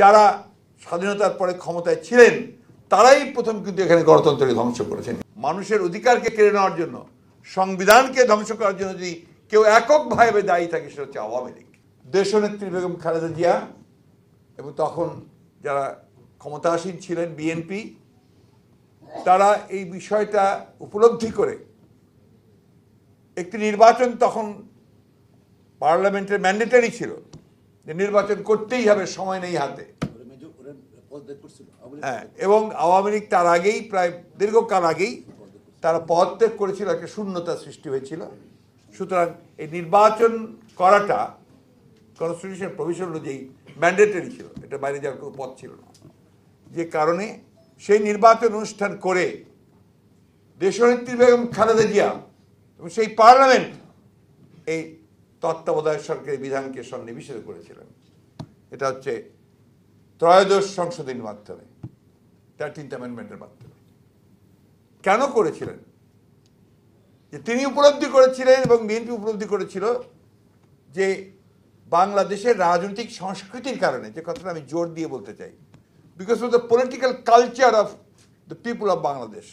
যারা স্বাধীনতার পরে ক্ষমতায় ছিলেন তারাই প্রথম কিন্তু এখানে গণতন্ত্রকে ধ্বংস করেছেন। মানুষের অধিকারকে কেড়ে নেওয়ার জন্য, সংবিধানকে ধ্বংস করার জন্য যদি কেউ এককভাবে দায়ী থাকে সেটা হচ্ছে আওয়ামী লীগ। দেশনেত্রী বেগম খালেদা জিয়া এবং তখন যারা ক্ষমতাসীন ছিলেন বিএনপি, তারা এই বিষয়টা উপলব্ধি করে একটি নির্বাচন, তখন পার্লামেন্টের ম্যান্ডেটরি ছিল যে নির্বাচন করতেই হবে, সময় নেই হাতে, এবং আওয়ামী লীগ তার আগেই প্রায় দীর্ঘকাল আগেই তারা পদত্যাগ করেছিল, একটা শূন্যতা সৃষ্টি হয়েছিল। সুতরাং এই নির্বাচন করাটা কনস্টিটিউশন প্রভিশন অনুযায়ী ম্যান্ডেটরি ছিল, এটা বাইরে যাওয়ার কোনো পথ ছিল না, যে কারণে সেই নির্বাচন অনুষ্ঠান করে দেশনেত্রী বেগম খালেদা জিয়া এবং সেই পার্লামেন্ট এই তত্ত্বাবধায়ক সরকারের বিধানকে সন্নিবেশিত করেছিলেন। এটা হচ্ছে ত্রয়োদশ সংশোধন মাধ্যমে, 13th অ্যামেন্ডমেন্টের মাধ্যমে। কেন করেছিলেন? যে তিনি উপলব্ধি করেছিলেন এবং বিএনপি উপলব্ধি করেছিল যে বাংলাদেশের রাজনৈতিক সংস্কৃতির কারণে, যে কথাটা আমি জোর দিয়ে বলতে চাই, because of the political culture of the people of Bangladesh,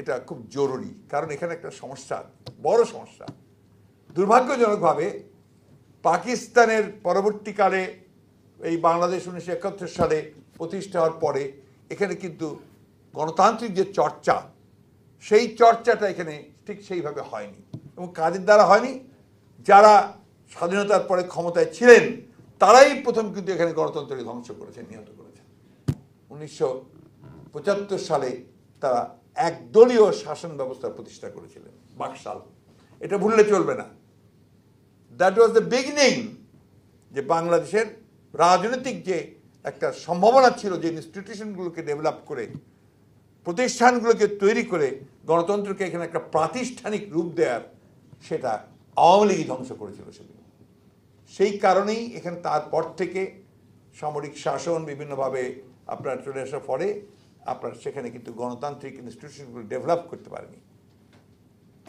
এটা খুব জরুরি। কারণ এখানে একটা সমস্যা, বড় সমস্যা, দুর্ভাগ্যজনকভাবে পাকিস্তানের পরবর্তীকালে এই বাংলাদেশ 1971 সালে প্রতিষ্ঠা হওয়ার পরে এখানে কিন্তু গণতান্ত্রিক যে চর্চা, সেই চর্চাটা এখানে ঠিক সেইভাবে হয়নি এবং কাদের দ্বারা হয়নি, যারা স্বাধীনতার পরে ক্ষমতায় ছিলেন তারাই প্রথম কিন্তু এখানে গণতন্ত্রকে ধ্বংস করেছেন, নিহত করেছেন। 1975 সালে তারা একদলীয় শাসন ব্যবস্থা প্রতিষ্ঠা করেছিলেন, বাকশাল, এটা ভুললে চলবে না। দ্যাট ওয়াজ দ্য বিগিনিং, যে বাংলাদেশের রাজনৈতিক যে একটা সম্ভাবনা ছিল, যে ইনস্টিটিউশনগুলোকে ডেভেলপ করে, প্রতিষ্ঠানগুলোকে তৈরি করে গণতন্ত্রকে এখানে একটা প্রাতিষ্ঠানিক রূপ দেওয়ার, সেটা আওয়ামী লীগই ধ্বংস করেছিল সেগুলো। সেই কারণেই এখানে তারপর থেকে সামরিক শাসন বিভিন্নভাবে আপনার চলে আসার পরে আপনার সেখানে কিন্তু গণতান্ত্রিক ইনস্টিটিউশনগুলো ডেভেলপ করতে পারেনি।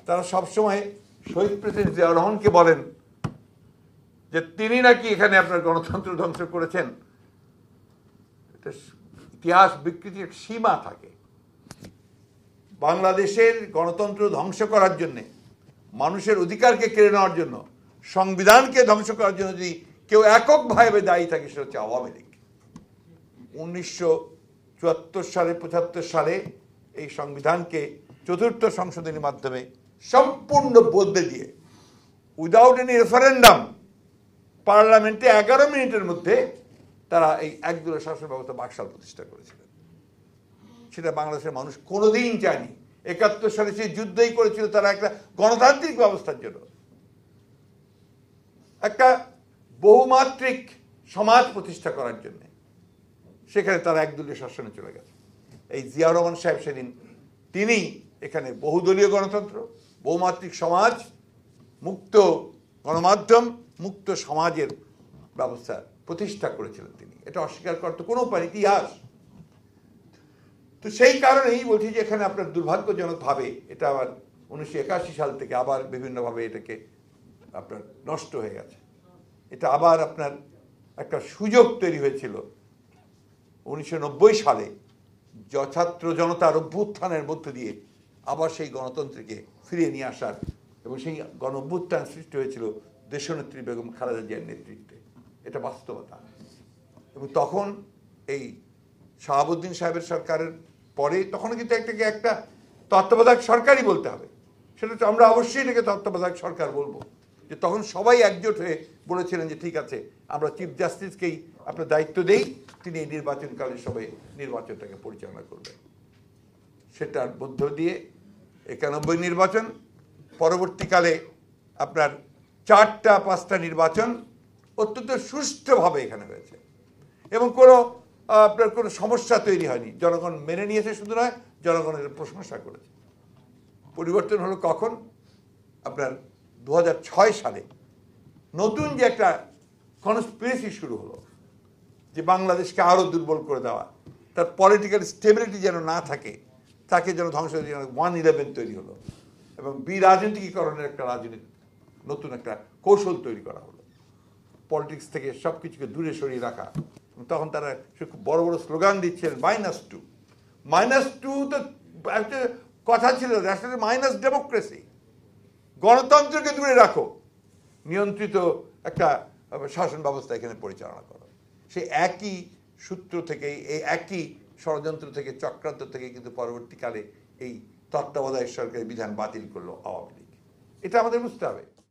তারা সবসময় শহীদ প্রেসিডেন্ট জিয়াউর রহমানকে বলেন যে তিনি নাকি এখানে আপনার গণতন্ত্র ধ্বংস করেছেন। এটা ইতিহাস বিকৃতির সীমা থাকে। বাংলাদেশের গণতন্ত্র ধ্বংস করার জন্যে, মানুষের অধিকারকে কেড়ে নেওয়ার জন্য, সংবিধানকে ধ্বংস করার জন্য যদি কেউ এককভাবে দায়ী থাকে সেটা হচ্ছে আওয়ামী লীগ। 1974 সালে, 75 সালে এই সংবিধানকে ৪র্থ সংশোধনীর মাধ্যমে সম্পূর্ণ বদলে দিয়ে, উইদাউট এনি রেফারেন্ডাম, পার্লামেন্টে 11 মিনিটের মধ্যে তারা এই একদলীয় শাসন ব্যবস্থা বাকশাল প্রতিষ্ঠা করেছিলেন। সেটা বাংলাদেশের মানুষ কোনোদিন চায়নি। 71 সালে সেই যুদ্ধই করেছিল তারা একটা গণতান্ত্রিক ব্যবস্থার জন্য, একটা বহুমাত্রিক সমাজ প্রতিষ্ঠা করার জন্যে। সেখানে তারা একদলীয় শাসনে চলে গেছে। এই জিয়াউর রহমান সাহেব সেদিন তিনি এখানে বহুদলীয় গণতন্ত্র, বহুমাত্রিক সমাজ, মুক্ত গণমাধ্যম, মুক্ত সমাজের ব্যবস্থা প্রতিষ্ঠা করেছিলেন তিনি। এটা অস্বীকার করতে কোনো উপায়, ইতিহাস তো। সেই কারণেই বলছি যে এখানে আপনার দুর্ভাগ্যজনকভাবে এটা আবার 1981 সাল থেকে আবার বিভিন্নভাবে এটাকে আপনার নষ্ট হয়ে গেছে। এটা আবার আপনার একটা সুযোগ তৈরি হয়েছিল 1990 সালে, যথাত্র জনতার অভ্যুত্থানের মধ্য দিয়ে আবার সেই গণতন্ত্রকে ফিরিয়ে নিয়ে আসার, এবং সেই গণ অভ্যুত্থান সৃষ্টি হয়েছিল দেশনেত্রী বেগম খালেদা জিয়ার নেতৃত্বে। এটা বাস্তবতা। এবং তখন এই শাহাবুদ্দিন সাহেবের সরকারের পরে তখন কিন্তু এটাকে একটা তত্ত্বাবধায়ক সরকারই বলতে হবে। সেটা হচ্ছে আমরা অবশ্যই এটাকে তত্ত্বাবধায়ক সরকার বলবো, যে তখন সবাই একজোট হয়ে বলেছিলেন যে ঠিক আছে, আমরা চিফ জাস্টিসকেই আপনার দায়িত্ব দেই, তিনি এই নির্বাচনকালে সবাই নির্বাচনটাকে পরিচালনা করবেন। সেটার মধ্য দিয়ে 91 নির্বাচন, পরবর্তীকালে আপনার 4টা 5টা নির্বাচন অত্যন্ত সুষ্ঠুভাবে এখানে হয়েছে এবং কোনো আপনার কোনো সমস্যা তৈরি হয়নি। জনগণ মেনে নিয়েছে, শুধু নয়, জনগণের প্রশংসা করেছে। পরিবর্তন হলো কখন? আপনার 2006 সালে নতুন যে একটা কনস্পিরেসি শুরু হলো, যে বাংলাদেশকে আরও দুর্বল করে দেওয়া, তার পলিটিক্যাল স্টেবিলিটি যেন না থাকে, তাকে যেন ধ্বংস, 1/11 তৈরি হলো এবং বিরাজনীতিকরণের একটা রাজনীতি, নতুন একটা কৌশল তৈরি করা হলো, পলিটিক্স থেকে সব কিছুকে দূরে সরিয়ে রাখা। তখন তারা খুব বড় বড় স্লোগান দিচ্ছেন -2 -2 তো একটা কথা ছিল রাষ্ট্রের মাইনাস ডেমোক্রেসি গণতন্ত্রকে দূরে রাখো নিয়ন্ত্রিত একটা শাসন ব্যবস্থা এখানে পরিচালনা করো সেই একই সূত্র থেকে এই একই ষড়যন্ত্র থেকে চক্রান্ত থেকে কিন্তু পরবর্তীকালে এই তত্ত্বাবধায়ক সরকারের বিধান বাতিল করলো আওয়ামী লীগ এটা আমাদের বুঝতে হবে